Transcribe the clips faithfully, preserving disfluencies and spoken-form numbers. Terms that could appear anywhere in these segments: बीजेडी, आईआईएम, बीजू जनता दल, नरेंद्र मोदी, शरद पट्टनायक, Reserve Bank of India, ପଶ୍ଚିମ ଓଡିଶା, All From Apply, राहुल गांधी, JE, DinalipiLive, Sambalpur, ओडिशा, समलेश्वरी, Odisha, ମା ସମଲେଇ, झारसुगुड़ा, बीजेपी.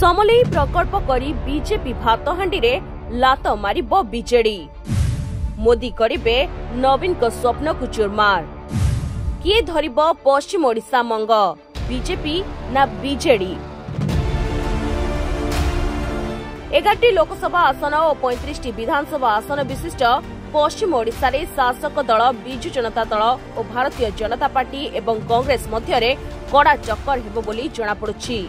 समलेई प्रकल्प करी बीजेपी भातहांडी रे लात मारिबो बीजेडी। मोदी करिबे नवीन को स्वप्न को चुरमार। किए धरिबो पश्चिम ओडिशा मंग, बीजेपी ना बीजेडी? एगारटी लोकसभा आसन और पैंतीस विधानसभा आसन विशिष्ट पश्चिम ओडिशा रे शासक दल बीजू जनता दल और भारतीय जनता पार्टी एवं कांग्रेस मध्य कड़ा चक्कर हेबो बोली जना पड़ुछि।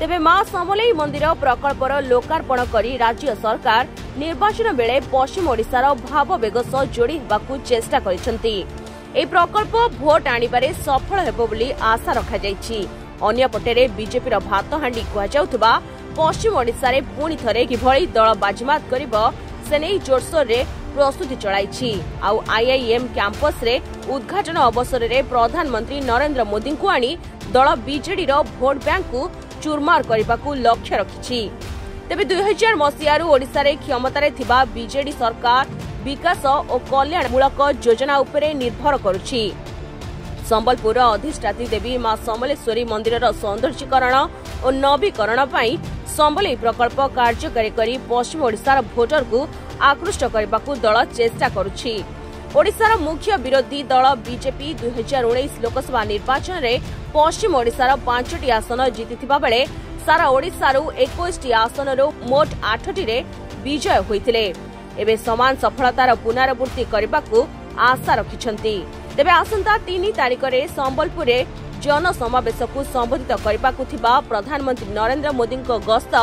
तेबे मां समलेई मंदिर प्रकल्पर लोकार्पण करी राज्य सरकार निर्वाचन बेले पश्चिम ओडिशार भावबेग सह जोड़ी हेबाकू चेष्टा करिसेंती। ए प्रकल्प भोट आनिबारे सफल हेबो बोली आशा रखा जायछि। अन्य पटेरे बीजेपीर भातहांडी कहजाउथबा पश्चिम ओडिशा रे पुणी थरे किभळी दल बाजीमात करिबो सेनेई जोरसोर रे प्रस्तुति चलाइछि। आउ आईआईएम कैंपस रे उद्घाटन अवसर रे प्रधानमंत्री नरेंद्र मोदी को आनी दल बीजेडी रो भोट बैंक को चूरमार करिबाकू लक्ष्य रखिछि। तेबे दुई हजार मसीहा रु ओडिशा रे क्षमता रे थिबा बीजेडी सरकार विकास और कल्याणमूलक योजना उपरे निर्भर करुछि। संबलपुर अधिष्ठात्री देवी मां समलेश्वरी मंदिर सौंदर्यीकरण और नवीकरण संबले प्रकल्प कार्यकारी करी पश्चिम ओडिशार भोटर को आकृष्ट करने दल चेष्टा करुछि। ओडिशार मुख्य विरोधी दल बीजेपी दुई हजार उन्नीस लोकसभा निर्वाचन में पश्चिम ओडिशार पांचटी आसन जीतिथिबा बेले सारा ओडिशारू इक्कीस आसन मोट आठटी रे विजय होइतिले। एबे समान सफलतार पुनरावृत्ति करने आशा रखिछंती। तेबे आसंता तीन तारिख रे संबलपुर जनसमावेश को संबोधित करने प्रधानमंत्री नरेंद्र मोदी गस्त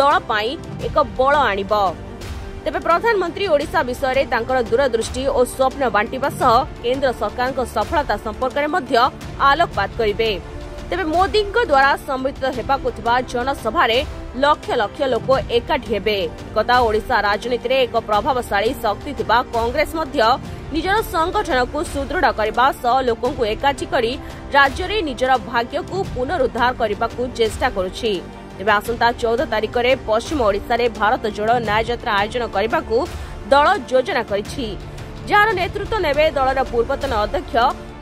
दल एक बल आनिब। तेबे प्रधानमंत्री ओडिशा विषय दूरदृष्टि और स्वप्न बांटिबा सह केंद्र सरकार सफलता संपर्क में आलोकपात करिबे। तेबे मोदी द्वारा संबोधित होगा जनसभा लक्ष लक्ष लोक एकाठी हेबे। कथा ओडिशा राजनीति रे एक प्रभावशाली शक्ति थिबा कांग्रेस मध्य निजर संगठन को सुदृढ़ करबा सह लोक को एकाठी करी राज्य रे निजर भाग्य को पुनरुद्धार करबा को चेष्टा करूछि। तेबे आसंता चौदह तारिख रे पश्चिम ओडिशा रे भारत जोड़ो न्याय यात्रा आयोजन करबा को दल योजना करिछि, जार नेतृत्व नेबे दलर पूर्वतन अध्यक्ष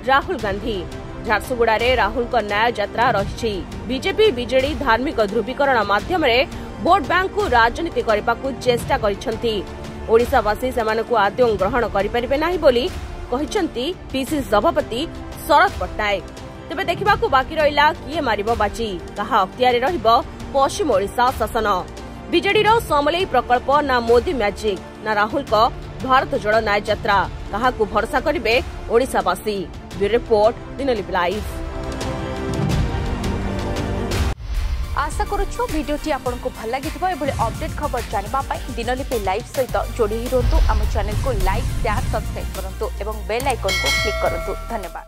राहुल गांधी। झारसुगुड़ा रे राहुल को न्याय यात्रा रही। बीजेपी बीजेडी धार्मिक ध्रुवीकरण माध्यम रे वोट बैंक को राजनीति करने को चेष्टा करिसेंती। ओडिशावासी सेमानकु आदौ ग्रहण करिपारिबे नाही बोली कहिसेंती पीसी सभापति शरद पट्टनायक। तेबे देखा बाकी रहा किए मारिबो बाजी, कहा अख्तियारे रहिबो पश्चिम ओडिशा शासन। बीजेडी रो समलेई प्रकल्प ना मोदी मैजिक ना राहुल को भारत जोड़ो न्याय यात्रा, कहा को भरोसा करिबे ओडिशावासी। Bureau report, Dinalipi live. आशा करुछु भिडियोटी आपंक भल लगी। एभली अपडेट खबर जानिबा दिनलिपि लाइव सहित जोड़ी ही रहतु। आम चैनल को लाइक शेयर सब्सक्राइब करतु एवं बेल आइकन को क्लिक करतु। धन्यवाद।